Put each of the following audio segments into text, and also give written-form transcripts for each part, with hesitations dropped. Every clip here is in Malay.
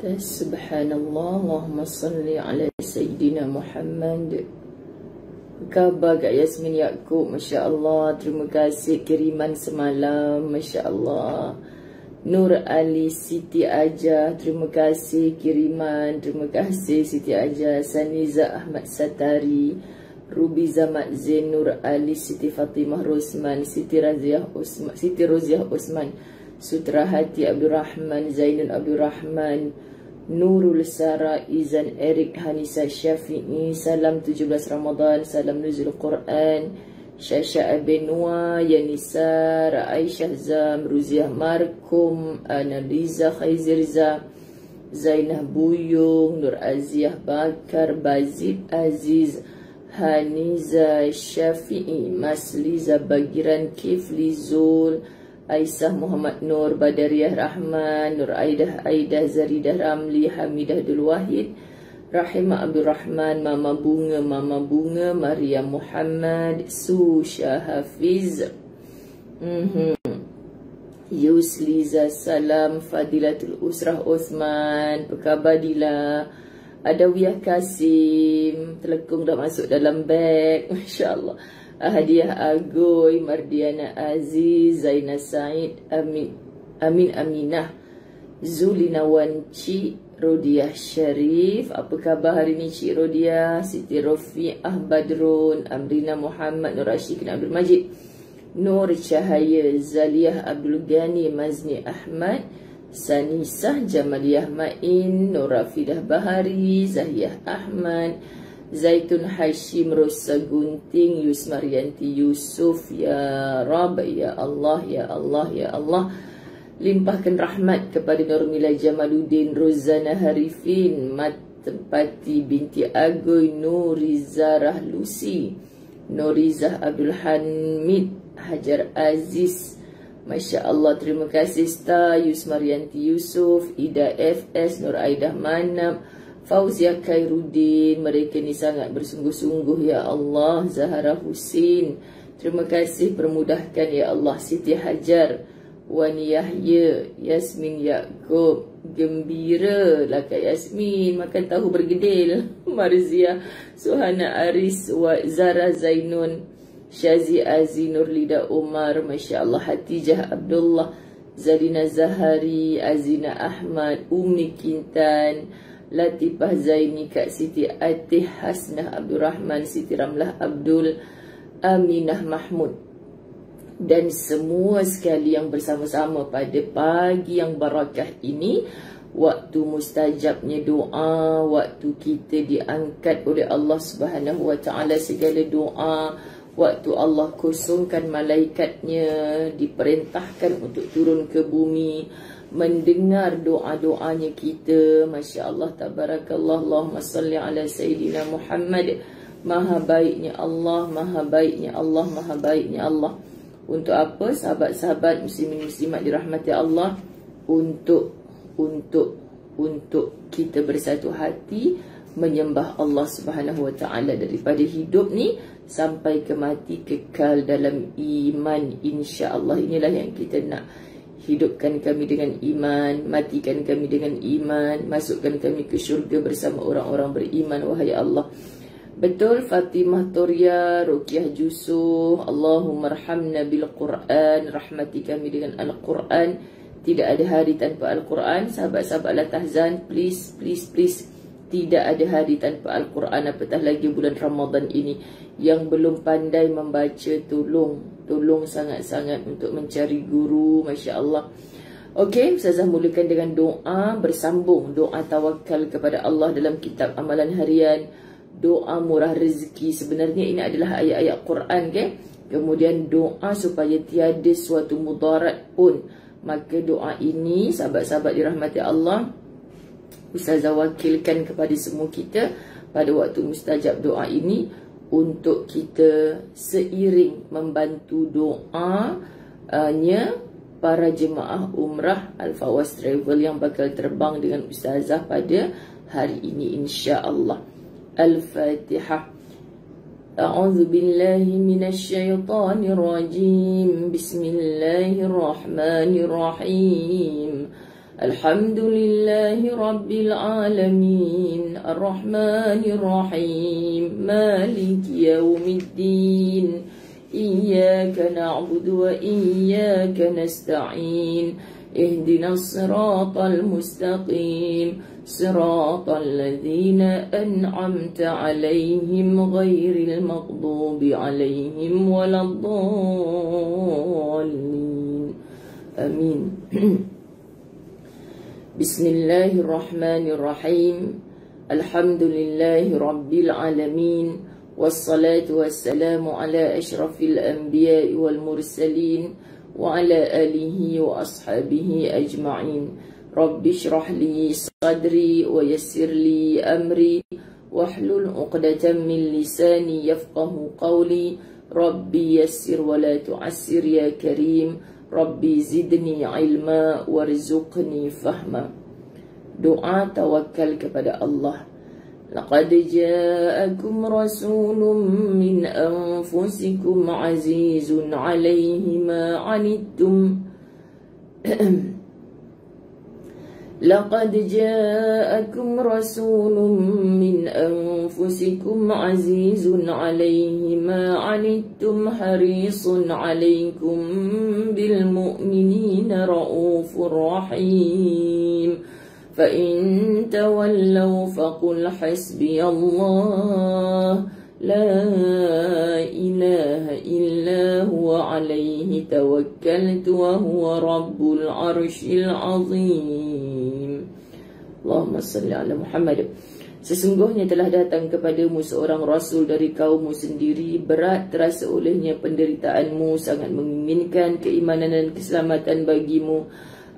atas. Subhanallah, Allahumma salli ala Sayyidina Muhammad. Kabar Kak Yasmin Yaakob, Masya Allah. Terima kasih kiriman semalam, Masya Allah. Nur Ali, Siti Aja, terima kasih kiriman. Terima kasih Siti Aja. Saniza Ahmad, Satari Rubiza, Madzine, Nur Ali, Siti Fatimah Rosman, Siti Rodziah Osman, Siti Roziah Osman, Sutera Hati, Abu Rahman, Zainul, Abu Rahman, Nurul Sarah, Izan, Eric, Haniza Syafi'i. Salam 17 Ramadan, salam nuzul Quran. Syasha Abnuah, Yanisa, Aisyah, Zam, Ruziah Markum, Analiza, Khayzirza, Zainah Buyung, Nur Aziah Bakar, Bazib Aziz, Haniza Syafi'i, Masliza, Bagiran, Kifli, Zul, Aisyah, Muhammad Nur, Badariyah, Rahman, Nur Aidah, Zaridah, Ramli, Hamidah, Dul Wahid, Rahimah, Abu Rahman, Mama Bunga, Maria Muhammad, Susha, Hafiz, Yusliza, Salam, Fadilatul Usrah Osman, Pekabadila, Adawiyah Kasim, Telekung dah masuk dalam beg, Masya Allah. Hadiah Agoy, Mardiana Aziz, Zainah Said, Aminah, Zulina Wan, Cik Rodhiah Syarif. Apa khabar hari ni Cik Rodhiah? Siti Rofiah Badrun, Amrina Muhammad, Nur Rashid, Abdul Majid, Nur Cahaya, Zaliah Abdul Ghani, Mazni Ahmad, Sanisah Jamaliah Main, Nur Rafidah Bahari, Zahiah Ahmad, Zaitun Hashim, Rosa Gunting, Yusmaryanti Yusuf. Ya Rab, Ya Allah, Ya Allah, Ya Allah. Limpahkan rahmat kepada Normila Jamaluddin, Rozana Harifin, Matempati binti Agoy, Nurizarah Lusi, Nurizah Abdul Hamid, Hajar Aziz. Masya Allah, terima kasih Star, Yusmaryanti Yusuf, Ida FS, Nur Aidah Manam, Fauzia Khairuddin. Mereka ni sangat bersungguh-sungguh, Ya Allah. Zahara Husin, terima kasih, permudahkan Ya Allah. Siti Hajar, Wani Yahya, Yasmin Yaakob. Gembira lah Kak Yasmin, makan tahu bergedil. Marzia, Suhana Aris, Zara Zainun, Syazi Aziz, Nurlida Umar, Masya Allah. Hatijah Abdullah, Zarina Zahari, Azina Ahmad, Umi Kintan, Latifah Zaini, Kak Siti Atih, Hasnah Abdul Rahman, Siti Ramlah Abdul, Aminah Mahmud, dan semua sekali yang bersama-sama pada pagi yang barakah ini. Waktu mustajabnya doa, waktu kita diangkat oleh Allah Subhanahu Wa Taala segala doa, waktu Allah kosongkan malaikatnya, diperintahkan untuk turun ke bumi, mendengar doa-doanya kita. Masya Allah, Tabarakallah. Allahumma salli ala Sayyidina Muhammad. Maha baiknya Allah, maha baiknya Allah, maha baiknya Allah. Untuk apa sahabat-sahabat muslimin-muslimat dirahmati Allah? Untuk kita bersatu hati menyembah Allah Subhanahu Wa Taala daripada hidup ni sampai ke mati, kekal dalam iman, insya Allah. Inilah yang kita nak. Hidupkan kami dengan iman, matikan kami dengan iman, masukkan kami ke syurga bersama orang-orang beriman, wahai Allah. Betul, Fatimah Toria, Rukiah Jusuh. Allahummarhamna bil Quran, rahmati kami dengan Al-Quran. Tidak ada hari tanpa Al-Quran. Sahabat-sahabat Latahzan, please, please, please, tidak ada hari tanpa Al-Quran, apatah lagi bulan Ramadan ini. Yang belum pandai membaca, tolong, tolong sangat-sangat untuk mencari guru, Masya Allah. Okey, Ustazah mulakan dengan doa bersambung, doa tawakal kepada Allah dalam kitab amalan harian, doa murah rezeki. Sebenarnya ini adalah ayat-ayat Quran, okay? Kemudian doa supaya tiada suatu mudarat pun. Maka doa ini, sahabat-sahabat dirahmati Allah, Ustazah wakilkan kepada semua kita pada waktu mustajab doa ini, untuk kita seiring membantu doanya para jemaah umrah Al-Fawaz Travel yang bakal terbang dengan Ustazah pada hari ini, insya-Allah. Al-Fatihah. A'udzu billahi minasy syaithanir rajim. Bismillahirrahmanirrahim. Alhamdulillahi Rabbil Alamin Ar-Rahmanir Rahim Maliki Yawmiddin Iyaka na'budu wa iyaka nasta'in Ihdinas siratal mustaqim Siratal ladzina an'amta alaihim Ghairil maghdubi alaihim waladdallin Amin Bismillahirrahmanirrahim Alhamdulillahi Rabbil Alamin Wassalatu wassalamu ala ashrafil anbiya'i wal mursalin Wa ala alihi wa ashabihi ajma'in Rabbi syrah li sadri wa yassir li amri Wahlul uqdatan min lisani yafqahu qawli Rabbi yassir wa la tu'assir ya karim Rabbi zidni ilma warzuqni fahma. Doa tawakal kepada Allah. Laqad ja'akum rasulun min anfusikum azizun 'alaihi ma 'anittum. Laqad ja'akum rasulun min anfusikum azizun 'alaihi ma 'anittum harisun 'alaikum bil mu'minina raufur rahim fa in tawallaw faqul hasbiyallah la ilaha illa huwa 'alaihi tawakkaltu wa huwa rabbul 'arsyil 'azim Allahumma salli ala Muhammad. Sesungguhnya telah datang kepadamu seorang Rasul dari kaummu sendiri. Berat terasa olehnya penderitaanmu. Sangat menginginkan keimanan dan keselamatan bagimu.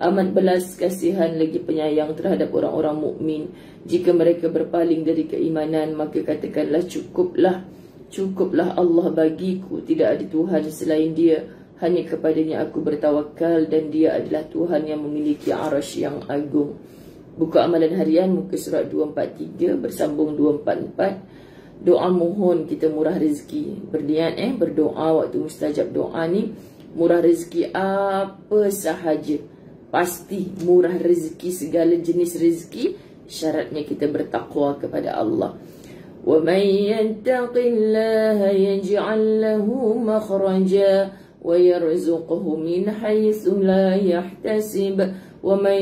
Amat belas kasihan lagi penyayang terhadap orang-orang mukmin. Jika mereka berpaling dari keimanan, maka katakanlah cukuplah. Cukuplah Allah bagiku. Tidak ada Tuhan selain dia. Hanya kepadanya aku bertawakal dan dia adalah Tuhan yang memiliki arasy yang agung. Buka amalan harian muka surat 243 bersambung 244. Doa mohon kita murah rezeki. Berniat berdoa waktu mustajab doa ni murah rezeki apa sahaja. Pasti murah rezeki segala jenis rezeki, syaratnya kita bertakwa kepada Allah. Wa may yattaqillaha yaj'al lahu makhraja wa yarzuqhu min haitsu la yahtasib. وَمَنْ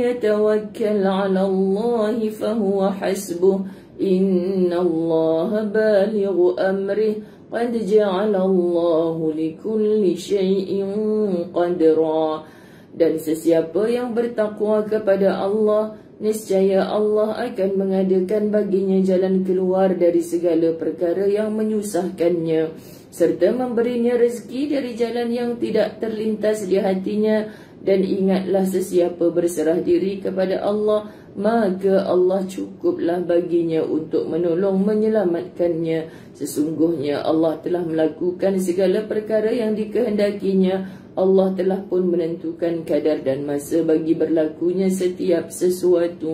يَتَوَكَّلْ عَلَى اللَّهِ فَهُوَ حَسْبُهُ إِنَّ اللَّهَ بَالِغُ أَمْرِهِ قَدْ جَعَلَ اللَّهُ لِكُلِّ شَيْءٍ قَدْرًا Dan sesiapa yang bertakwa kepada Allah, niscaya Allah akan mengadakan baginya jalan keluar dari segala perkara yang menyusahkannya, serta memberinya rezeki dari jalan yang tidak terlintas di hatinya. Dan ingatlah sesiapa berserah diri kepada Allah, maka Allah cukuplah baginya untuk menolong menyelamatkannya. Sesungguhnya Allah telah melakukan segala perkara yang dikehendakinya. Allah telah pun menentukan kadar dan masa bagi berlakunya setiap sesuatu.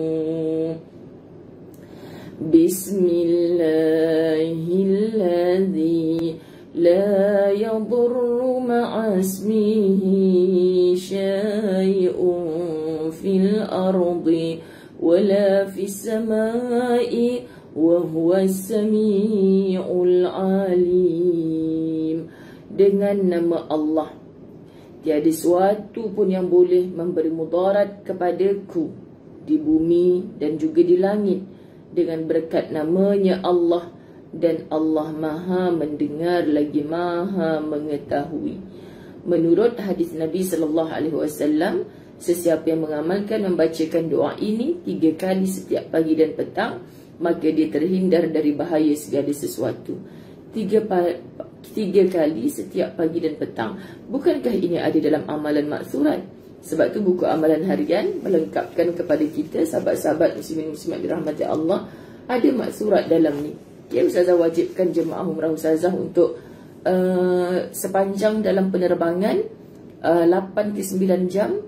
Bismillahirrahmanirrahim لا يضر مع اسمه شيء في الأرض ولا في السماء وهو السميع العليم Dengan nama Allah tiada suatu pun yang boleh memberi mudarat kepadaku di bumi dan juga di langit dengan berkat namanya Allah. Dan Allah maha mendengar lagi maha mengetahui. Menurut hadis Nabi SAW, sesiapa yang mengamalkan membacakan doa ini 3 kali setiap pagi dan petang, maka dia terhindar dari bahaya segala sesuatu. 3 kali setiap pagi dan petang. Bukankah ini ada dalam amalan maksurat? Sebab tu buku amalan harian melengkapkan kepada kita sahabat-sahabat muslimin-muslimat dirahmati Allah, ada maksurat dalam ni. Ya, Ustazah wajibkan jemaah umrah Ustazah untuk sepanjang dalam penerbangan 8 ke 9 jam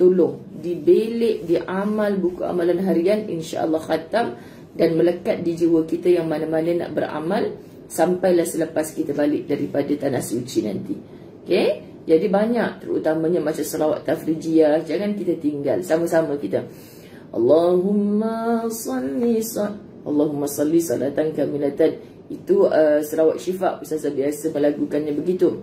tolong dibelik, diamal buku amalan harian, insya-Allah khatam dan melekat di jiwa kita yang mana-mana nak beramal sampailah selepas kita balik daripada tanah suci nanti. Okey, Jadi banyak, terutamanya masa selawat tafrijiyah. Jangan kita tinggal, sama-sama kita Allahumma salli salatan kamilatan. Itu selawat syifa, ustazah biasa melakukannya begitu.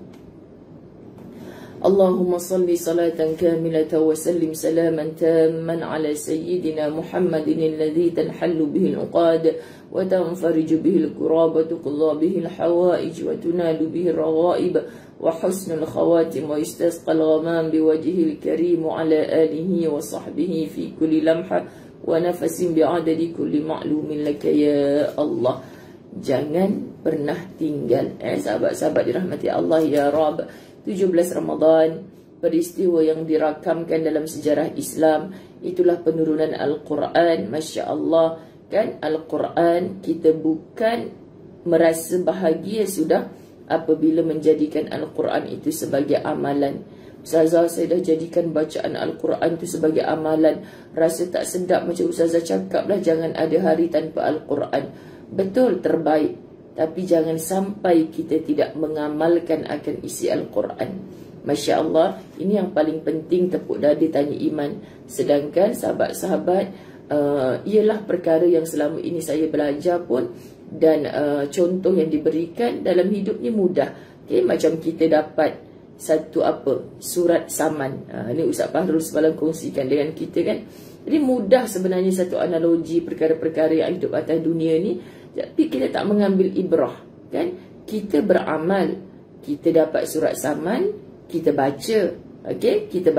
Allahumma salli salatan kamilatan wa sallim salaman tamman ala sayyidina Muhammadin alladhi tanhallu bihi al-uqad wa tanfariju bihi al-kuraba tuqla bihi al-hawaij wa tunalu bihi al-raghaib wa husnul khawatim wa istasqa al-ghamam biwajhi al-karim ala alihi wa sahbihi fi kulli lamha wa nafasin bi'adadi kulli ma'lumin laka ya Allah. Jangan pernah tinggal, sahabat-sahabat dirahmati Allah ya Rabb. 17 Ramadan, peristiwa yang dirakamkan dalam sejarah Islam, itulah penurunan Al-Quran. Masya Allah, kan Al-Quran, kita bukan merasa bahagia sudah apabila menjadikan Al-Quran itu sebagai amalan. Ustazah, saya dah jadikan bacaan Al-Quran itu sebagai amalan. Rasa tak sedap macam ustazah cakap lah, jangan ada hari tanpa Al-Quran. Betul, terbaik. Tapi jangan sampai kita tidak mengamalkan akan isi Al-Quran. Masya Allah, ini yang paling penting, tepuk dada tanya iman. Sedangkan sahabat-sahabat, ialah perkara yang selama ini saya belajar pun, dan contoh yang diberikan dalam hidupnya mudah. Okay, macam kita dapat satu apa, surat saman. Ini Ustaz Fahrul semalam kongsikan dengan kita kan. Jadi mudah sebenarnya satu analogi perkara-perkara yang hidup atas dunia ni. Tapi kita tak mengambil ibrah, kan? Kita beramal, kita dapat surat saman, kita baca, okay? Kita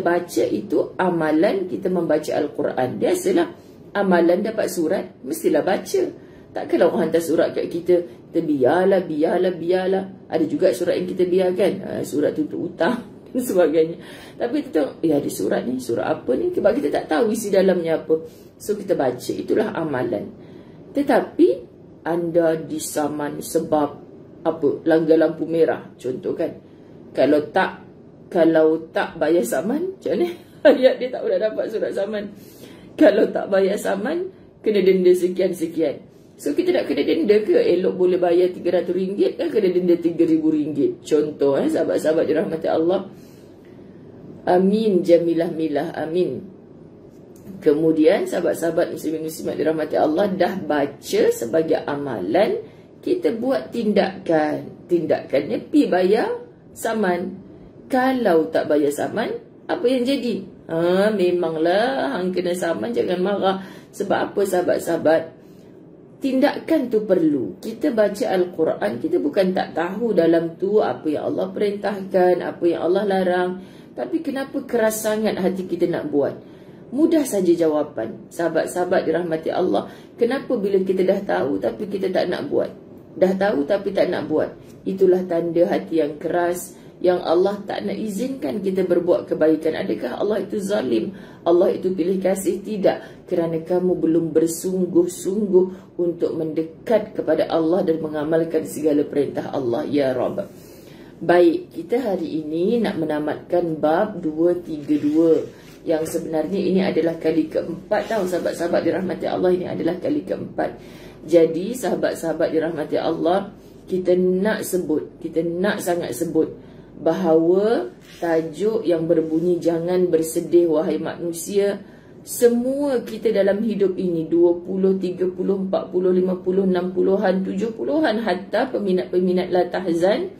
baca itu amalan kita membaca Al-Quran. Biasalah, amalan dapat surat, mestilah baca. Takkanlah orang hantar surat kat kita biarlah. Ada juga surat yang kita biarkan, surat tutup hutang dan sebagainya. Tapi kita tahu, ada surat ni, surat apa ni? Sebab kita tak tahu isi dalamnya apa. So, kita baca, itulah amalan. Tetapi anda disaman sebab apa? Langgar lampu merah contoh kan. Kalau tak bayar saman, macam mana? Ayat dia tak boleh dapat surat saman. Kalau tak bayar saman, kena denda sekian-sekian. So kita nak kena denda ke? Elok boleh bayar RM300 kan, kena denda RM3,000. Contoh sahabat-sahabat dirahmati Allah. Amin jamilah milah, amin. Kemudian sahabat-sahabat muslimin-muslimat dirahmati Allah, dah baca sebagai amalan, kita buat tindakan. Tindakannya pi bayar saman. Kalau tak bayar saman, apa yang jadi? Memanglah hang kena saman, jangan marah. Sebab apa sahabat-sahabat? Tindakan tu perlu. Kita baca Al-Quran, kita bukan tak tahu dalam tu apa yang Allah perintahkan, apa yang Allah larang. Tapi kenapa keras sangat hati kita nak buat? Mudah saja jawapan. Sahabat-sahabat dirahmati Allah, kenapa bila kita dah tahu tapi kita tak nak buat? Dah tahu tapi tak nak buat. Itulah tanda hati yang keras, yang Allah tak nak izinkan kita berbuat kebaikan. Adakah Allah itu zalim? Allah itu pilih kasih? Tidak. Kerana kamu belum bersungguh-sungguh untuk mendekat kepada Allah dan mengamalkan segala perintah Allah ya Rabb. Baik, kita hari ini nak menamatkan bab 232. Yang sebenarnya ini adalah kali keempat, tahu sahabat-sahabat dirahmati Allah, ini adalah kali keempat. Jadi sahabat-sahabat dirahmati Allah, kita nak sangat sebut bahawa tajuk yang berbunyi jangan bersedih wahai manusia. Semua kita dalam hidup ini 20, 30, 40, 50, 60-an, 70-an, hatta peminat-peminat la tahzan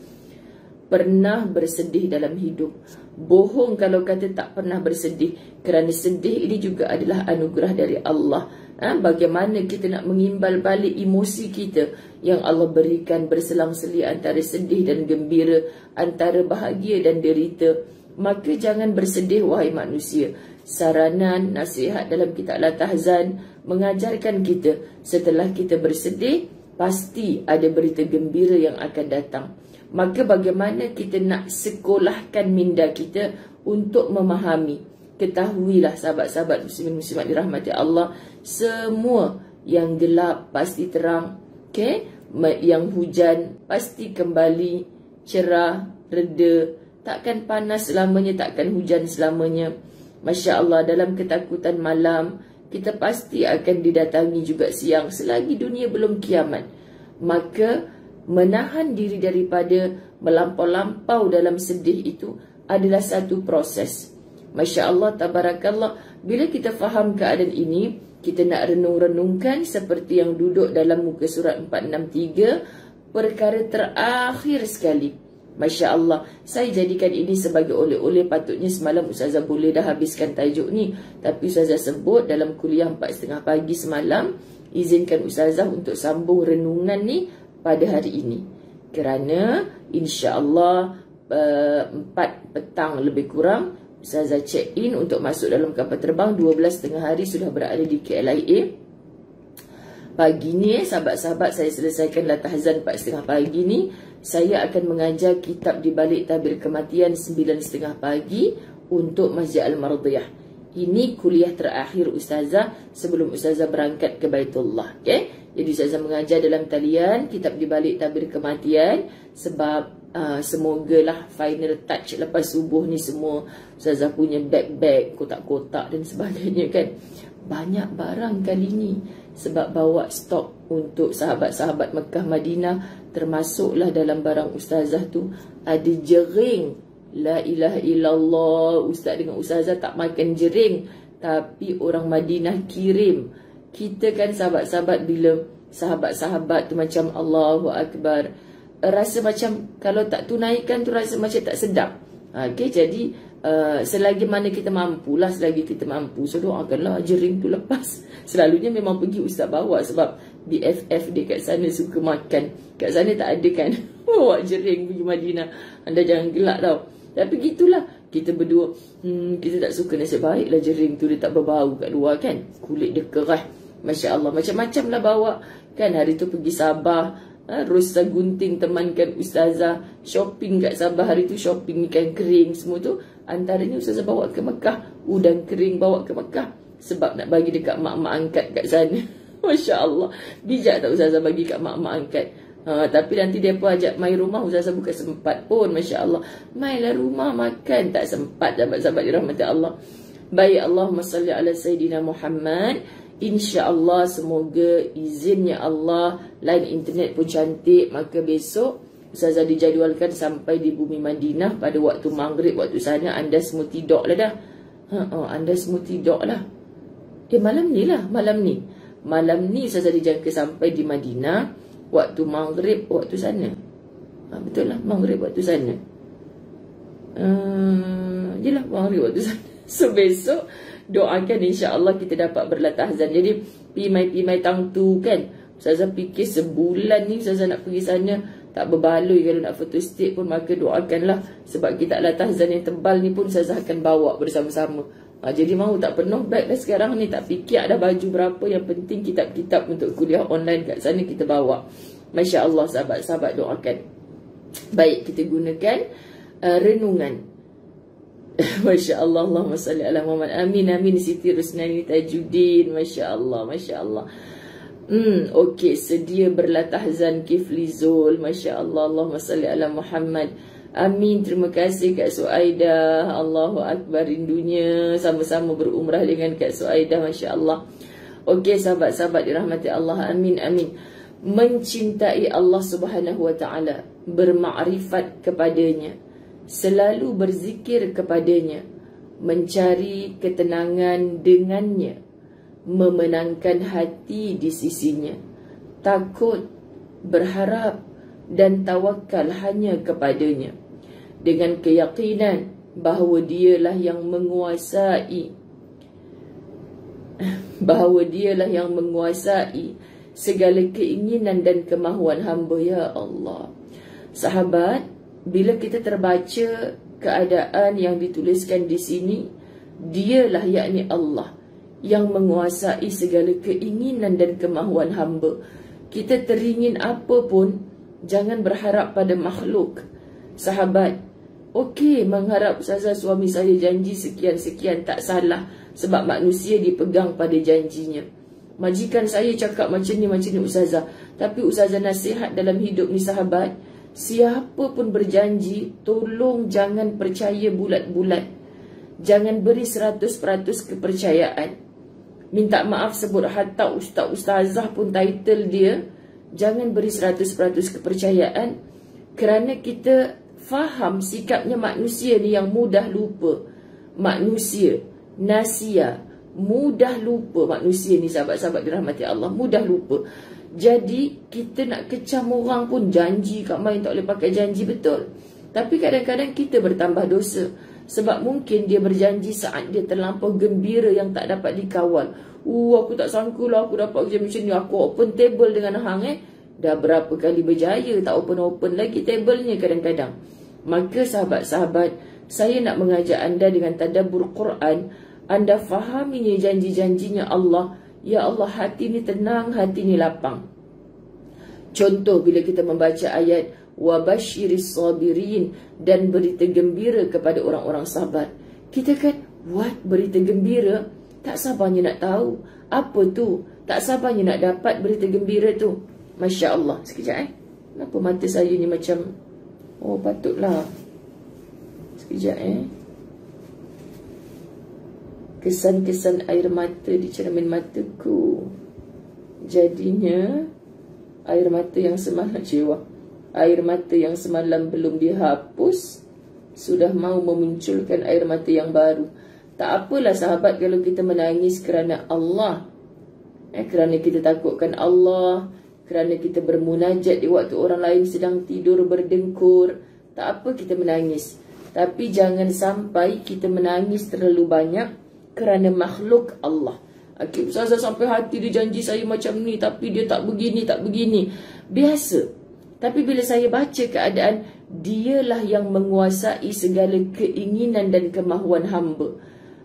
pernah bersedih dalam hidup. Bohong kalau kata tak pernah bersedih, kerana sedih ini juga adalah anugerah dari Allah. Bagaimana kita nak mengimbal balik emosi kita yang Allah berikan berselang-seli antara sedih dan gembira, antara bahagia dan derita? Maka jangan bersedih wahai manusia. Saranan, nasihat dalam kitab La Tahzan mengajarkan kita, setelah kita bersedih pasti ada berita gembira yang akan datang. Maka bagaimana kita nak sekolahkan minda kita untuk memahami? Ketahuilah sahabat-sahabat muslimin-muslimat dirahmati Allah, semua yang gelap pasti terang, okay? Yang hujan pasti kembali cerah, reda. Takkan panas selamanya, takkan hujan selamanya. Masya Allah, dalam ketakutan malam, kita pasti akan didatangi juga siang, selagi dunia belum kiamat. Maka menahan diri daripada melampau-lampau dalam sedih itu adalah satu proses. Masya Allah, tabarakallah, bila kita faham keadaan ini, kita nak renung-renungkan seperti yang duduk dalam muka surat 463, perkara terakhir sekali. Masya Allah, saya jadikan ini sebagai oleh-oleh. Patutnya semalam Ustazah boleh dah habiskan tajuk ni, tapi Ustazah sebut dalam kuliah 4.30 pagi semalam, izinkan Ustazah untuk sambung renungan ni pada hari ini. Kerana insya Allah 4 petang lebih kurang Ustazah check in untuk masuk dalam kapal terbang. 12.30 hari sudah berada di KLIA. Pagi ni sahabat-sahabat, saya selesaikanlah tahzan 4.30 pagi ni. Saya akan mengajar kitab di balik tabir kematian 9.30 pagi untuk Masjid Al-Mardiyah. Ini kuliah terakhir Ustazah sebelum Ustazah berangkat ke Baitullah. Okay? Jadi Ustazah mengajar dalam talian kitab di balik tabir kematian. Sebab semogalah final touch lepas subuh ni semua. Ustazah punya bag-bag, kotak-kotak dan sebagainya kan. Banyak barang kali ni. Sebab bawa stok untuk sahabat-sahabat Mekah Madinah, termasuklah dalam barang Ustazah tu ada jering. La ilaha illallah, Ustaz dengan Ustazah tak makan jering, tapi orang Madinah kirim. Kita kan sahabat-sahabat, bila sahabat-sahabat tu macam Allahu Akbar, rasa macam kalau tak tunaikan tu rasa macam tak sedap. Okay, jadi selagi mana kita mampu lah, selagi kita mampu, so doakanlah jering tu lepas. Selalunya memang pergi Ustaz bawa, sebab BFF dia kat sana suka makan. Kat sana tak ada kan bawa jering pergi Madinah. Anda jangan gelak tau. Tapi gitulah, kita berdua kita tak suka, nasib baiklah jering tu dia tak berbau kat luar kan. Kulit dia keras, Masya Allah. Macam-macam lah bawa kan. Hari tu pergi Sabah, Rosa Gunting temankan Ustazah shopping kat Sabah. Hari tu shopping ikan kering semua tu. Antaranya Ustazah bawa ke Mekah, udang kering bawa ke Mekah, sebab nak bagi dekat mak-mak angkat kat sana. Masya Allah, bijak tak Ustazah bagi kat mak-mak angkat. Tapi nanti dia pun ajak main rumah, Ustazah bukan sempat pun. Masya Allah, mainlah rumah makan, tak sempat. Sahabat-sahabat dirahmati Allah. Baik, Allahumma salli ala Sayyidina Muhammad. InsyaAllah, semoga izinnya Allah, line internet pun cantik. Maka besok Ustazah dijadualkan sampai di bumi Madinah pada waktu maghrib. Waktu sana anda semua tidur lah dah. Anda semua tidur lah. Malam ni lah, malam ni. Malam ni Ustazah dijangka sampai di Madinah waktu maghrib waktu sana. Betul lah, maghrib waktu sana. Yelah, maghrib waktu sana. So besok doakan insyaAllah kita dapat berlatahzan. Jadi pimai-pimai tang tu kan, Ustazah fikir sebulan ni Ustazah nak pergi sana tak berbaloi. Kalau nak photo state pun, maka doakanlah. Sebab kita latahzan yang tebal ni pun Ustazah akan bawa bersama-sama. Jadi mahu tak penuh bag dah sekarang ni. Tak fikir ada baju berapa, yang penting kitab-kitab untuk kuliah online kat sana kita bawa. Masya Allah, sahabat-sahabat doakan. Baik, kita gunakan renungan. Masya Allah, Allahumma salli ala Muhammad. Amin, amin. Siti Rusnani Tajuddin. Masya Allah, Masya Allah. Okey, sedia berlatahzan Kifli Zul. Masya Allah, Allahumma salli ala Muhammad. Amin, terima kasih Kak Suaidah. Allahu Akbar, rindunya. Sama-sama berumrah dengan Kak Suaidah. Masya Allah. Okey, sahabat-sahabat dirahmati Allah. Amin, amin. Mencintai Allah Subhanahu Wa Taala, bermakrifat kepadanya, selalu berzikir kepadanya, mencari ketenangan dengannya, memenangkan hati di sisinya, takut, berharap dan tawakal hanya kepadanya, dengan keyakinan bahawa dialah yang menguasai, segala keinginan dan kemahuan hamba. Ya Allah, sahabat, bila kita terbaca keadaan yang dituliskan di sini, dialah yakni Allah yang menguasai segala keinginan dan kemahuan hamba. Kita teringin apa pun, jangan berharap pada makhluk. Sahabat, okey mengharap saja suami saya janji sekian-sekian, tak salah. Sebab manusia dipegang pada janjinya. Majikan saya cakap macam ni Ustazah, tapi Ustazah nasihat dalam hidup ni sahabat, siapa pun berjanji, tolong jangan percaya bulat-bulat. Jangan beri 100% kepercayaan. Minta maaf sebut hatta Ustaz-Ustazah pun title dia Jangan beri 100% kepercayaan, kerana kita faham sikapnya manusia ni yang mudah lupa. Manusia, nasia, mudah lupa manusia ni, sahabat-sahabat dirahmati Allah, mudah lupa. Jadi kita nak kecam orang pun janji, kat main tak boleh pakai janji, betul. Tapi kadang-kadang kita bertambah dosa. Sebab mungkin dia berjanji saat dia terlampau gembira yang tak dapat dikawal. Aku tak sangkalah aku dapat kerja macam ni. Aku open table dengan hang Dah berapa kali berjaya tak open-open lagi tablenya kadang-kadang. Maka sahabat-sahabat, saya nak mengajak anda dengan tadabbur Quran. Anda fahaminya janji-janjinya Allah. Ya Allah, hati ni tenang, hati ni lapang. Contoh bila kita membaca ayat wabashiris sabirin, dan berita gembira kepada orang-orang sabar. Kita kan, what, berita gembira? Tak sabarnya nak tahu apa tu, tak sabarnya nak dapat berita gembira tu. Masya Allah. Sekejap kenapa mata saya ni macam, oh patutlah. Sekejap kesan-kesan air mata di cermin mataku. Jadinya air mata yang semalam cewa, air mata yang semalam belum dihapus sudah mau memunculkan air mata yang baru. Tak apalah sahabat kalau kita menangis kerana Allah, kerana kita takutkan Allah, kerana kita bermunajat di waktu orang lain sedang tidur berdengkur. Tak apa kita menangis, tapi jangan sampai kita menangis terlalu banyak kerana makhluk Allah. Akib Ustazah sampai hati dia janji saya macam ni, tapi dia tak begini, tak begini. Biasa. Tapi bila saya baca keadaan, dialah yang menguasai segala keinginan dan kemahuan hamba.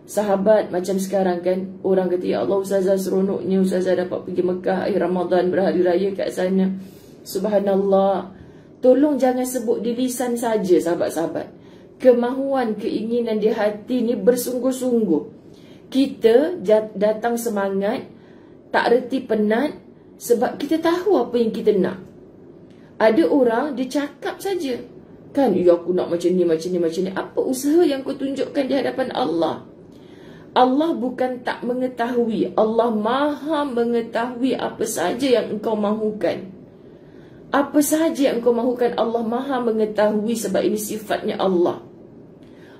Sahabat, macam sekarang kan, orang kata, ya Allah Ustazah seronoknya Ustazah dapat pergi Mekah akhir Ramadan, berhari raya kat sana. Subhanallah. Tolong jangan sebut di lisan saja sahabat-sahabat. Kemahuan, keinginan di hati ni bersungguh-sungguh. Kita datang semangat, tak reti penat, sebab kita tahu apa yang kita nak. Ada orang, dia cakap saja. Kan, ya aku nak macam ni, macam ni, macam ni. Apa usaha yang kau tunjukkan di hadapan Allah? Allah bukan tak mengetahui. Allah maha mengetahui apa saja yang engkau mahukan. Apa saja yang engkau mahukan, Allah maha mengetahui, sebab ini sifatnya Allah.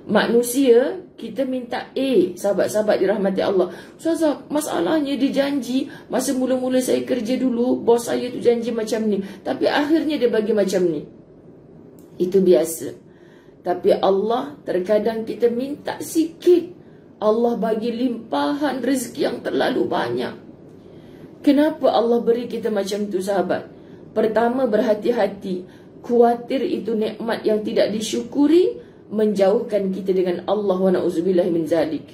Manusia, kita minta A, sahabat-sahabat dirahmati Allah. Ustazah, masalahnya dia janji, masa mula-mula saya kerja dulu, bos saya tu janji macam ni, tapi akhirnya dia bagi macam ni. Itu biasa. Tapi Allah, terkadang kita minta sikit, Allah bagi limpahan rezeki yang terlalu banyak. Kenapa Allah beri kita macam tu sahabat? Pertama, berhati-hati. Khawatir itu nikmat yang tidak disyukuri, menjauhkan kita dengan Allah, wa na'udzubillah min zalik.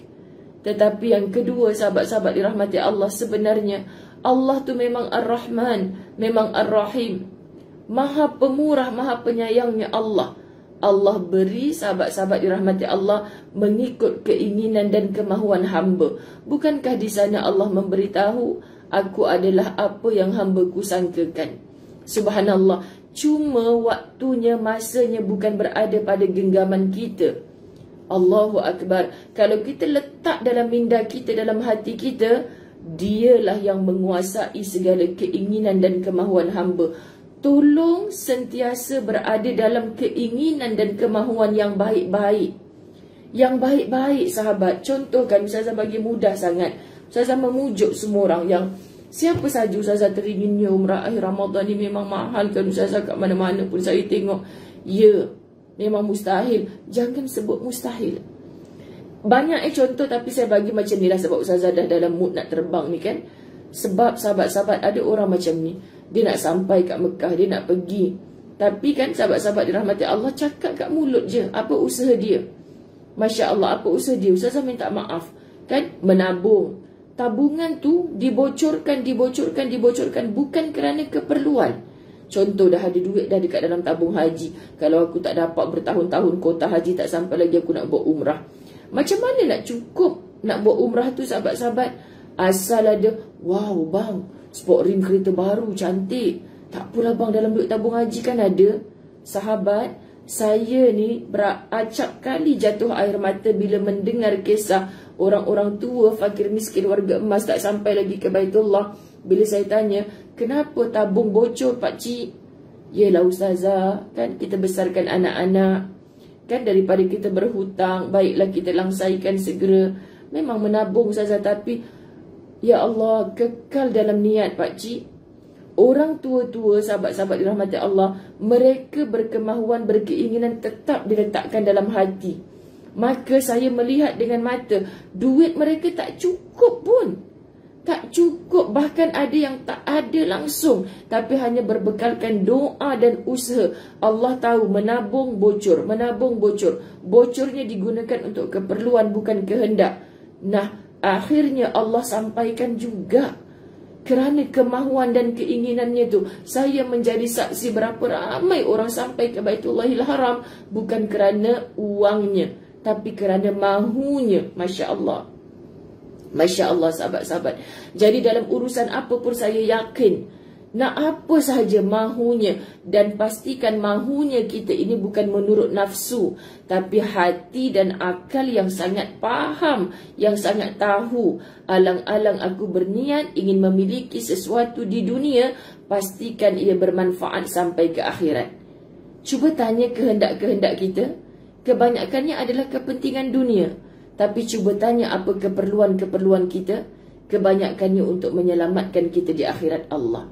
Tetapi yang kedua sahabat-sahabat dirahmati Allah, sebenarnya Allah tu memang Ar-Rahman, memang Ar-Rahim. Maha pemurah, maha penyayangnya Allah. Allah beri sahabat-sahabat dirahmati Allah mengikut keinginan dan kemahuan hamba. Bukankah di sana Allah memberitahu, aku adalah apa yang hambaku sangkakan. Subhanallah. Cuma waktunya, masanya bukan berada pada genggaman kita. Allahu Akbar. Kalau kita letak dalam minda kita, dalam hati kita, dialah yang menguasai segala keinginan dan kemahuan hamba. Tolong sentiasa berada dalam keinginan dan kemahuan yang baik-baik. Yang baik-baik sahabat. Contohkan, Ustazah bagi mudah sangat. Ustazah memujuk semua orang yang, siapa saja Ustazah teringinnya umrah akhir Ramadan ni memang mahal kan Ustazah, kat mana-mana pun saya tengok. Ya, memang mustahil. Jangan sebut mustahil. Banyak contoh, tapi saya bagi macam ni lah sebab Ustazah dah dalam mood nak terbang ni kan. Sebab sahabat-sahabat ada orang macam ni, dia nak sampai kat Mekah, dia nak pergi. Tapi kan sahabat-sahabat dirahmati Allah, cakap kat mulut je. Apa usaha dia? Masya Allah, apa usaha dia? Ustazah minta maaf kan, menabung. Tabungan tu dibocorkan, bukan kerana keperluan. Contoh, dah ada duit dah dekat dalam tabung haji. Kalau aku tak dapat bertahun-tahun kuota haji, tak sampai lagi aku nak buat umrah. Macam mana nak cukup nak buat umrah tu sahabat-sahabat? Asal ada, wow bang, sport rim kereta baru cantik, tak apalah bang, dalam duit tabung haji kan ada. Sahabat, saya ni beracap kali jatuh air mata bila mendengar kisah orang-orang tua fakir miskin warga emas tak sampai lagi ke Baitullah, Bila saya tanya, kenapa tabung bocor pakcik? Yelah ustazah, kan kita besarkan anak-anak. Kan daripada kita berhutang, baiklah kita langsaikan segera. Memang menabung ustazah, tapi ya Allah, kekal dalam niat pakcik. Orang tua-tua, sahabat-sahabat dirahmati Allah, mereka berkemahuan, berkeinginan tetap diletakkan dalam hati. Maka saya melihat dengan mata, duit mereka tak cukup pun. Tak cukup, bahkan ada yang tak ada langsung. Tapi hanya berbekalkan doa dan usaha. Allah tahu menabung bocor, menabung bocor. Bocornya digunakan untuk keperluan bukan kehendak. Nah, akhirnya Allah sampaikan juga. Kerana kemahuan dan keinginannya tu, saya menjadi saksi berapa ramai orang sampai ke Baitullahil Haram. Bukan kerana uangnya, tapi kerana mahunya. Masya Allah. Masya Allah sahabat-sahabat. Jadi dalam urusan apa pun saya yakin, nak apa sahaja mahunya. Dan pastikan mahunya kita ini bukan menurut nafsu, tapi hati dan akal yang sangat faham, yang sangat tahu. Alang-alang aku berniat ingin memiliki sesuatu di dunia, pastikan ia bermanfaat sampai ke akhirat. Cuba tanya kehendak-kehendak kita. Kebanyakannya adalah kepentingan dunia. Tapi cuba tanya apa keperluan-keperluan kita. Kebanyakannya untuk menyelamatkan kita di akhirat Allah.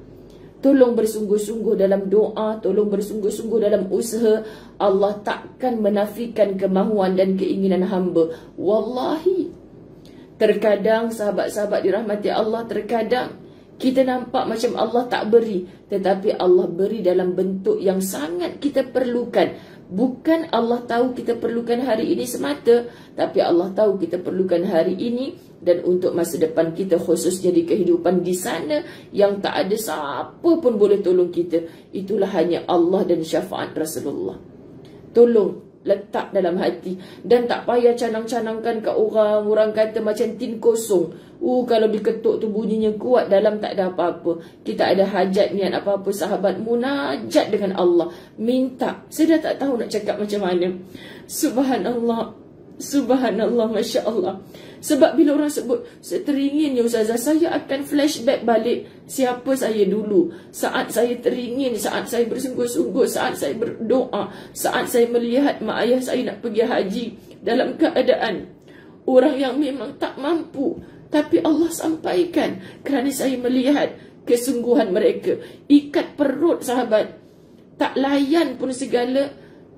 Tolong bersungguh-sungguh dalam doa, tolong bersungguh-sungguh dalam usaha. Allah takkan menafikan kemahuan dan keinginan hamba. Wallahi. Terkadang sahabat-sahabat dirahmati Allah, terkadang kita nampak macam Allah tak beri, tetapi Allah beri dalam bentuk yang sangat kita perlukan. Bukan Allah tahu kita perlukan hari ini semata, tapi Allah tahu kita perlukan hari ini dan untuk masa depan kita, khususnya di kehidupan di sana yang tak ada siapa pun boleh tolong kita. Itulah hanya Allah dan syafaat Rasulullah. Tolong letak dalam hati dan tak payah canang-canangkan kat orang. Orang kata macam tin kosong. Kalau diketuk tu bunyinya kuat, dalam tak ada apa-apa. Kita ada hajat, niat apa-apa, sahabat, munajat dengan Allah. Minta. Saya dah tak tahu nak cakap macam mana. Subhanallah. Subhanallah, Masya Allah. Sebab bila orang sebut, teringin ya ustazah, saya akan flashback balik siapa saya dulu. Saat saya teringin, saat saya bersungguh-sungguh, saat saya berdoa, saat saya melihat mak ayah saya nak pergi haji dalam keadaan orang yang memang tak mampu. Tapi Allah sampaikan kerana saya melihat kesungguhan mereka. Ikat perut sahabat, tak layan pun segala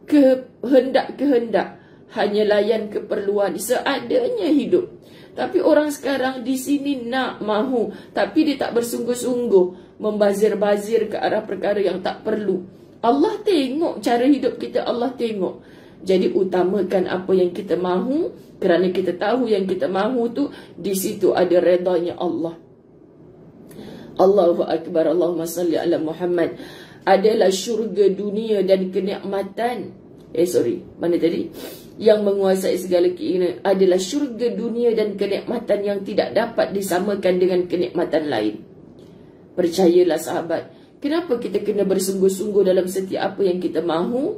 kehendak-kehendak. Hanya layan keperluan seadanya hidup. Tapi orang sekarang di sini nak mahu, tapi dia tak bersungguh-sungguh, membazir-bazir ke arah perkara yang tak perlu. Allah tengok cara hidup kita, Allah tengok. Jadi utamakan apa yang kita mahu, kerana kita tahu yang kita mahu tu, di situ ada redanya Allah. Allahu Akbar, Allahumma salli ala Muhammad. Adalah syurga dunia dan kenikmatan. Mana tadi? Yang menguasai segala keinginan adalah syurga dunia dan kenikmatan yang tidak dapat disamakan dengan kenikmatan lain. Percayalah sahabat, kenapa kita kena bersungguh-sungguh dalam setiap apa yang kita mahu?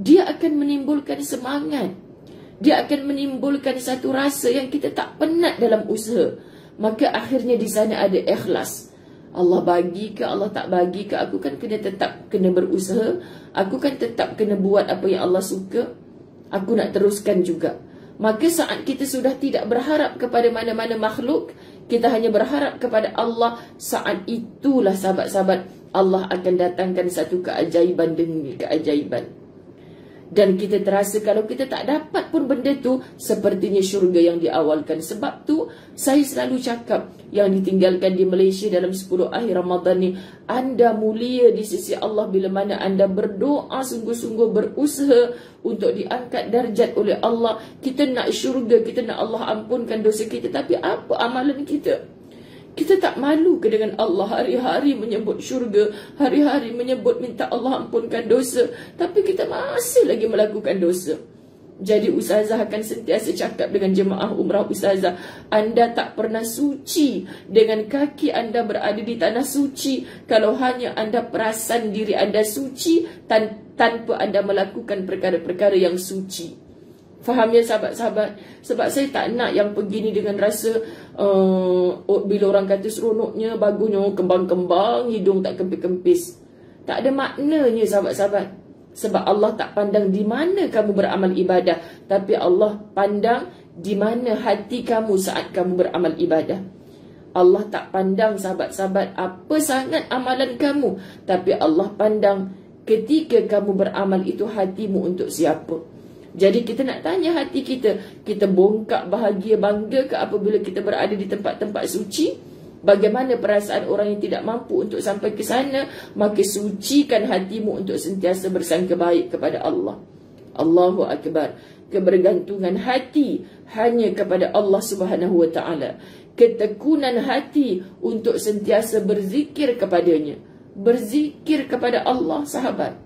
Dia akan menimbulkan semangat. Dia akan menimbulkan satu rasa yang kita tak penat dalam usaha. Maka akhirnya di sana ada ikhlas. Allah bagi ke, Allah tak bagi ke, aku kan kena tetap kena berusaha. Aku kan tetap kena buat apa yang Allah suka. Aku nak teruskan juga. Maka saat kita sudah tidak berharap kepada mana-mana makhluk, kita hanya berharap kepada Allah, saat itulah sahabat-sahabat, Allah akan datangkan satu keajaiban demi keajaiban. Dan kita terasa kalau kita tak dapat pun benda tu, sepertinya syurga yang diawalkan. Sebab tu, saya selalu cakap, yang ditinggalkan di Malaysia dalam 10 akhir Ramadan ni, anda mulia di sisi Allah bila mana anda berdoa, sungguh-sungguh berusaha untuk diangkat darjat oleh Allah. Kita nak syurga, kita nak Allah ampunkan dosa kita, tapi apa amalan kita? Kita tak malu ke dengan Allah? Hari-hari menyebut syurga, hari-hari menyebut minta Allah ampunkan dosa, tapi kita masih lagi melakukan dosa. Jadi ustazah akan sentiasa cakap dengan jemaah umrah ustazah, anda tak pernah suci. Dengan kaki anda berada di tanah suci kalau hanya anda perasan diri anda suci tanpa anda melakukan perkara-perkara yang suci. Faham ya sahabat-sahabat? Sebab saya tak nak yang pergi ni dengan rasa bila orang kata seronoknya, bagusnya, kembang-kembang, hidung tak kempis-kempis. Tak ada maknanya sahabat-sahabat. Sebab Allah tak pandang di mana kamu beramal ibadah, tapi Allah pandang di mana hati kamu saat kamu beramal ibadah. Allah tak pandang sahabat-sahabat apa sangat amalan kamu, tapi Allah pandang ketika kamu beramal itu hatimu untuk siapa. Jadi kita nak tanya hati kita, kita bongkak bahagia bangga ke apabila kita berada di tempat-tempat suci? Bagaimana perasaan orang yang tidak mampu untuk sampai ke sana? Maka sucikan hatimu untuk sentiasa bersangka baik kepada Allah. Allahu Akbar. Kebergantungan hati hanya kepada Allah Subhanahu Wa Taala. Ketekunan hati untuk sentiasa berzikir kepadanya. Berzikir kepada Allah sahabat.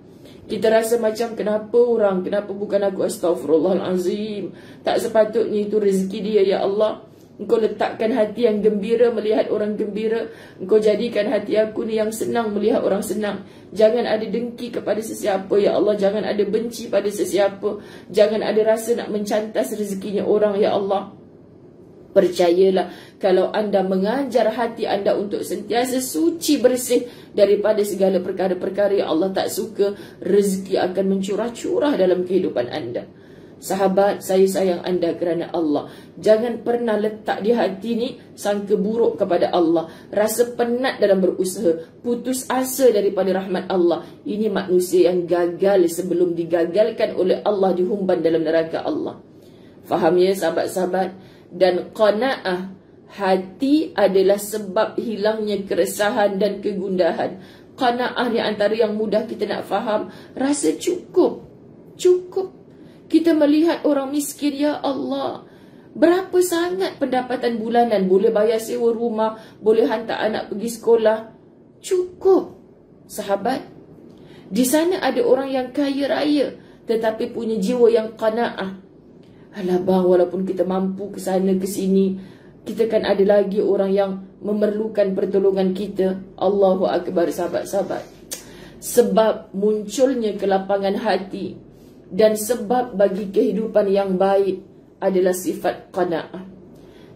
Kita rasa macam kenapa orang, kenapa bukan aku, astaghfirullahalazim. Tak sepatutnya itu rezeki dia, ya Allah. Engkau letakkan hati yang gembira melihat orang gembira. Engkau jadikan hati aku ni yang senang melihat orang senang. Jangan ada dengki kepada sesiapa, ya Allah. Jangan ada benci pada sesiapa. Jangan ada rasa nak mencantas rezekinya orang, ya Allah. Percayalah, kalau anda mengajar hati anda untuk sentiasa suci bersih daripada segala perkara-perkara yang Allah tak suka, rezeki akan mencurah-curah dalam kehidupan anda. Sahabat, saya sayang anda kerana Allah. Jangan pernah letak di hati ni sangka buruk kepada Allah, rasa penat dalam berusaha, putus asa daripada rahmat Allah. Ini manusia yang gagal sebelum digagalkan oleh Allah, dihumban dalam neraka Allah. Faham ya sahabat-sahabat? Dan qanaah, hati adalah sebab hilangnya keresahan dan kegundahan. Qanaah ni antara yang mudah kita nak faham. Rasa cukup. Cukup. Kita melihat orang miskin, ya Allah, berapa sangat pendapatan bulanan, boleh bayar sewa rumah, boleh hantar anak pergi sekolah. Cukup. Sahabat, di sana ada orang yang kaya raya tetapi punya jiwa yang qanaah. Alah bang, walaupun kita mampu ke sana ke sini, kita kan ada lagi orang yang memerlukan pertolongan kita. Allahu Akbar sahabat-sahabat. Sebab munculnya kelapangan hati dan sebab bagi kehidupan yang baik adalah sifat qanaah.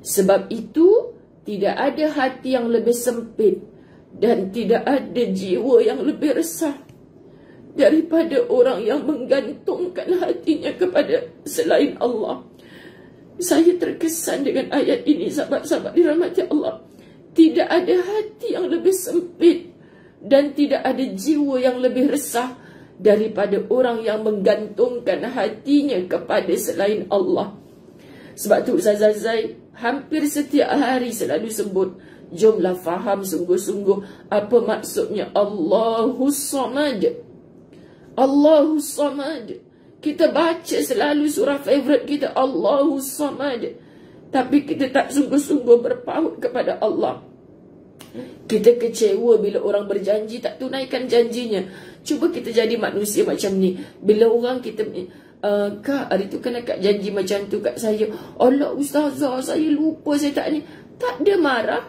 Sebab itu tidak ada hati yang lebih sempit dan tidak ada jiwa yang lebih resah daripada orang yang menggantungkan hatinya kepada selain Allah. Saya terkesan dengan ayat ini sahabat-sahabat dirahmati Allah. Tidak ada hati yang lebih sempit dan tidak ada jiwa yang lebih resah daripada orang yang menggantungkan hatinya kepada selain Allah. Sebab tu Ustazah Zai hampir setiap hari selalu sebut, jomlah faham sungguh-sungguh apa maksudnya Allahus Samad. Allahus Samad. Kita baca selalu surah favourite kita, Allahus Samad, tapi kita tak sungguh-sungguh berpaut kepada Allah. Kita kecewa bila orang berjanji tak tunaikan janjinya. Cuba kita jadi manusia macam ni. Bila orang kita kak, hari tu kan akak janji macam tu kat saya. Allah Ustazah, saya lupa, saya tak ni. Tak ada marah,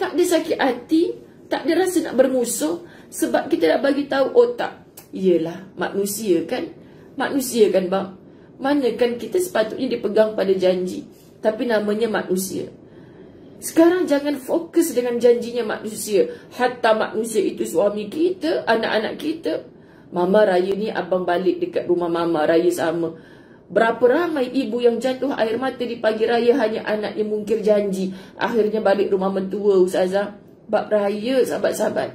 tak ada sakit hati, tak ada rasa nak bermusuh. Sebab kita dah bagi tahu otak. Yelah, manusia kan? Manusia kan bang? Mana kan kita sepatutnya dipegang pada janji, tapi namanya manusia. Sekarang jangan fokus dengan janjinya manusia. Hatta manusia itu suami kita, anak-anak kita. Mama raya ni abang balik dekat rumah mama raya sama. Berapa ramai ibu yang jatuh air mata di pagi raya hanya anaknya mungkir janji, akhirnya balik rumah mentua Ustazah. Bab raya sahabat-sahabat.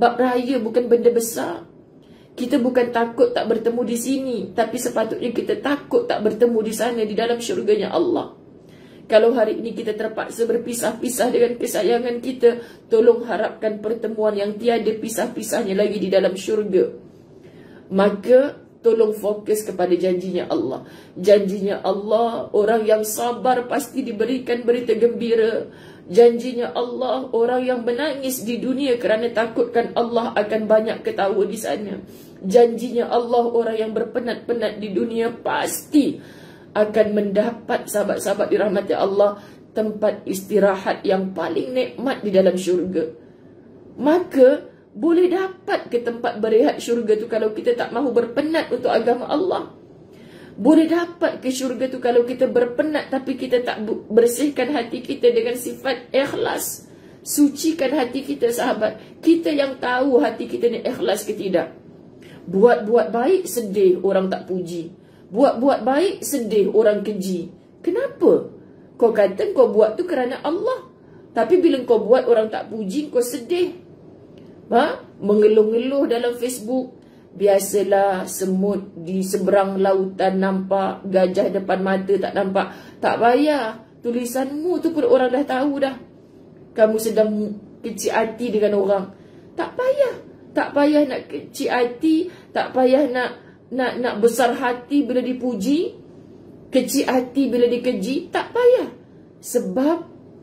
Bab raya bukan benda besar. Kita bukan takut tak bertemu di sini, tapi sepatutnya kita takut tak bertemu di sana, di dalam syurganya Allah. Kalau hari ini kita terpaksa berpisah-pisah dengan kesayangan kita, tolong harapkan pertemuan yang tiada pisah-pisahnya lagi di dalam syurga. Maka tolong fokus kepada janjinya Allah. Janjinya Allah, orang yang sabar pasti diberikan berita gembira. Janjinya Allah, orang yang menangis di dunia kerana takutkan Allah akan banyak ketawa di sana. Janjinya Allah, orang yang berpenat-penat di dunia pasti akan mendapat sahabat-sahabat dirahmati Allah, tempat istirahat yang paling nikmat di dalam syurga. Maka boleh dapat ke tempat berehat syurga tu kalau kita tak mahu berpenat untuk agama Allah? Boleh dapat ke syurga tu kalau kita berpenat tapi kita tak bersihkan hati kita dengan sifat ikhlas. Sucikan hati kita, sahabat. Kita yang tahu hati kita ni ikhlas ke tidak. Buat-buat baik sedih orang tak puji. Buat-buat baik sedih orang keji. Kenapa? Kau kata kau buat tu kerana Allah, tapi bila kau buat orang tak puji kau sedih. Mengeluh-ngeluh dalam Facebook. Biasalah semut di seberang lautan nampak, gajah depan mata tak nampak. Tak payah, tulisanmu tu pun orang dah tahu dah. Kamu sedang kecil hati dengan orang. Tak payah. Tak payah nak kecil hati. Tak payah nak besar hati bila dipuji. Kecil hati bila dikeji. Tak payah. Sebab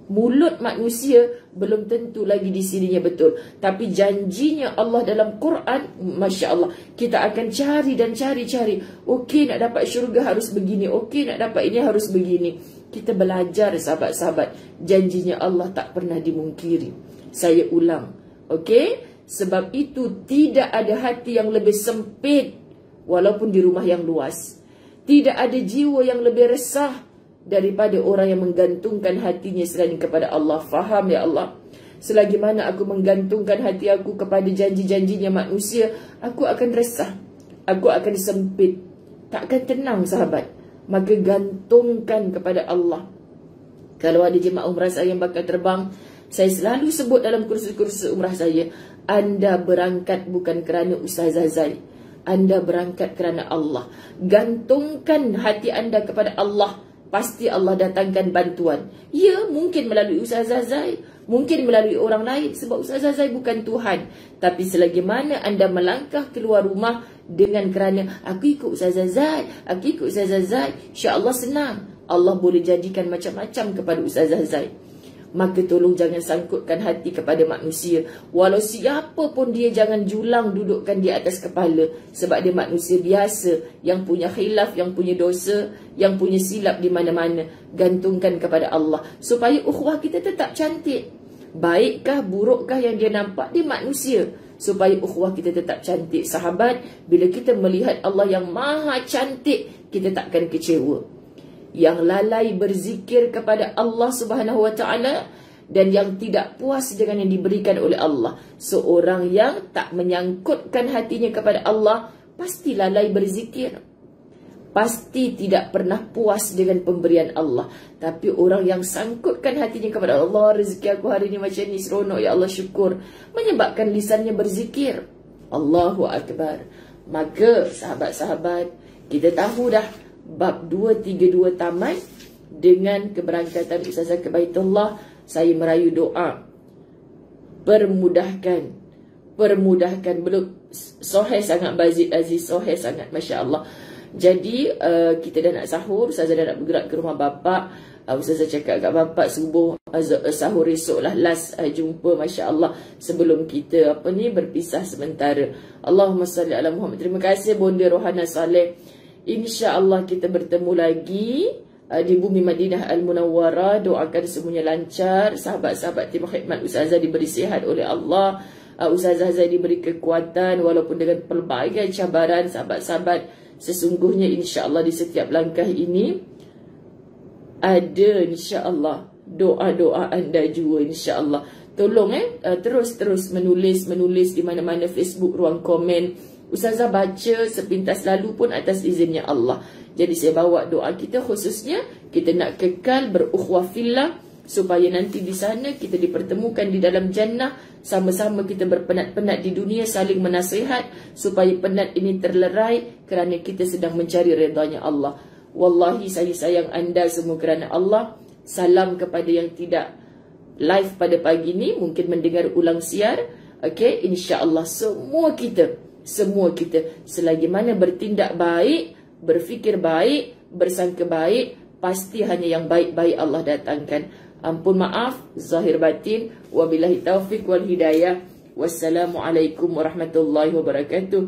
mulut manusia belum tentu lagi di sininya betul. Tapi janjinya Allah dalam Quran, Masya Allah. Kita akan cari dan cari-cari. Okey nak dapat syurga harus begini. Okey nak dapat ini harus begini. Kita belajar sahabat-sahabat. Janjinya Allah tak pernah dimungkiri. Saya ulang. Okey? Sebab itu tidak ada hati yang lebih sempit walaupun di rumah yang luas. Tidak ada jiwa yang lebih resah daripada orang yang menggantungkan hatinya selain kepada Allah. Faham ya Allah? Selagi mana aku menggantungkan hati aku kepada janji-janjinya manusia, aku akan resah. Aku akan sempit. Takkan tenang sahabat. Maka gantungkan kepada Allah. Kalau ada jemaah umrah saya yang bakal terbang, saya selalu sebut dalam kursus-kursus umrah saya, anda berangkat bukan kerana Ustazah Zai, anda berangkat kerana Allah. Gantungkan hati anda kepada Allah, pasti Allah datangkan bantuan. Ya, mungkin melalui Ustazah Zai, mungkin melalui orang lain, sebab Ustazah Zai bukan Tuhan. Tapi selagi mana anda melangkah keluar rumah dengan kerana aku ikut Ustazah Zai, aku ikut Ustazah Zai, insya-Allah senang. Allah boleh jadikan macam-macam kepada Ustazah Zai. Maka tolong jangan sangkutkan hati kepada manusia. Walau siapa pun dia, jangan julang dudukkan di atas kepala. Sebab dia manusia biasa yang punya khilaf, yang punya dosa, yang punya silap di mana-mana. Gantungkan kepada Allah supaya ukhuwah kita tetap cantik. Baikkah burukkah yang dia nampak, dia manusia. Supaya ukhuwah kita tetap cantik. Sahabat, bila kita melihat Allah yang maha cantik, kita takkan kecewa. Yang lalai berzikir kepada Allah Subhanahu Wa Taala dan yang tidak puas dengan yang diberikan oleh Allah, seorang yang tak menyangkutkan hatinya kepada Allah pasti lalai berzikir, pasti tidak pernah puas dengan pemberian Allah. Tapi orang yang sangkutkan hatinya kepada Allah, rezeki aku hari ini macam ni, seronok ya Allah, syukur, menyebabkan lisannya berzikir, Allahu Akbar. Maka sahabat-sahabat, kita tahu dah Bab 232 tamat. Dengan keberangkatan Ustazah ke Baitullah, saya merayu doa, permudahkan, permudahkan. Belum soheh sangat Bazib Aziz, soheh sangat, Masya Allah. Jadi kita dah nak sahur, Ustazah dah nak bergerak ke rumah bapak. Ustazah cakap kat bapak subuh, sahur esok lah last jumpa, Masya Allah, sebelum kita berpisah sementara. Allahumma salli ala Muhammad. Terima kasih Bonda Rohana Saleh. InsyaAllah kita bertemu lagi di bumi Madinah Al-Munawwarah. Doakan semuanya lancar. Sahabat-sahabat tim khidmat Ustazah diberi sihat oleh Allah. Ustazah diberi kekuatan walaupun dengan pelbagai cabaran. Sahabat-sahabat, sesungguhnya insyaAllah di setiap langkah ini ada insyaAllah doa-doa anda juga insyaAllah. Tolong terus-terus menulis di mana-mana Facebook, ruang komen. Ustazah baca sepintas lalu pun atas izinnya Allah. Jadi saya bawa doa kita khususnya, kita nak kekal berukhuwah fillah, supaya nanti di sana kita dipertemukan di dalam jannah. Sama-sama kita berpenat-penat di dunia, saling menasihat, supaya penat ini terlerai kerana kita sedang mencari redanya Allah. Wallahi saya sayang anda semua kerana Allah. Salam kepada yang tidak live pada pagi ini, mungkin mendengar ulang siar. Okey, insya-Allah semua kita selagi mana bertindak baik, berfikir baik, bersangka baik, pasti hanya yang baik-baik Allah datangkan. Ampun maaf zahir batin. Wabillahi taufiq wal hidayah. Wassalamualaikum warahmatullahi wabarakatuh.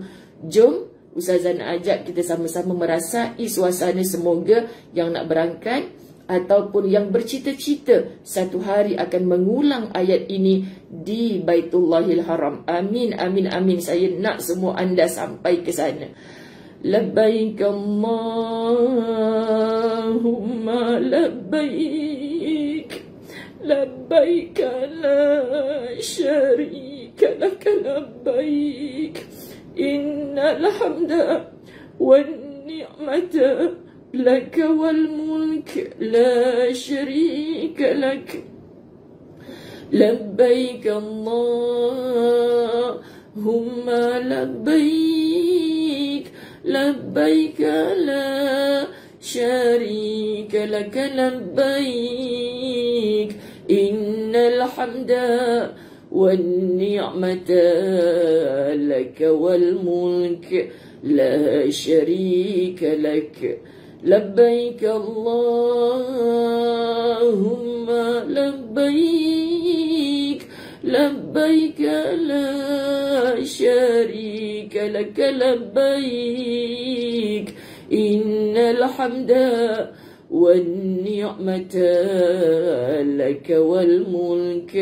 Jom Ustazah nak ajak kita sama-sama merasai suasana. Semoga yang nak berangkat ataupun yang bercita-cita satu hari akan mengulang ayat ini di Baitullahil Haram. Amin, amin, amin. Saya nak semua anda sampai ke sana. لبيك اللهم لبيك لبيك لا شريك لك لبيك إن الحمد والنعمة لك والملك لا شريك لك لبيك اللهم لبيك لبيك لا شريك لك لبيك إن الحمد والنعمة لك والملك لا شريك لك لبيك اللهم لبيك لبيك لا شريك لك لبيك إن الحمد والنعمة لك والملك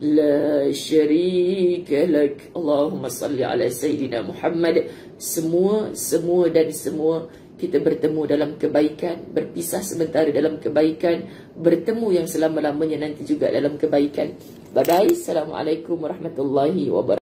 لا شريك لك. Allahumma salli ala Sayyidina Muhammad. Semua dan semua kita bertemu dalam kebaikan, berpisah sementara dalam kebaikan, bertemu yang selama-lamanya nanti juga dalam kebaikan. Bye-bye. Assalamualaikum warahmatullahi wabarakatuh.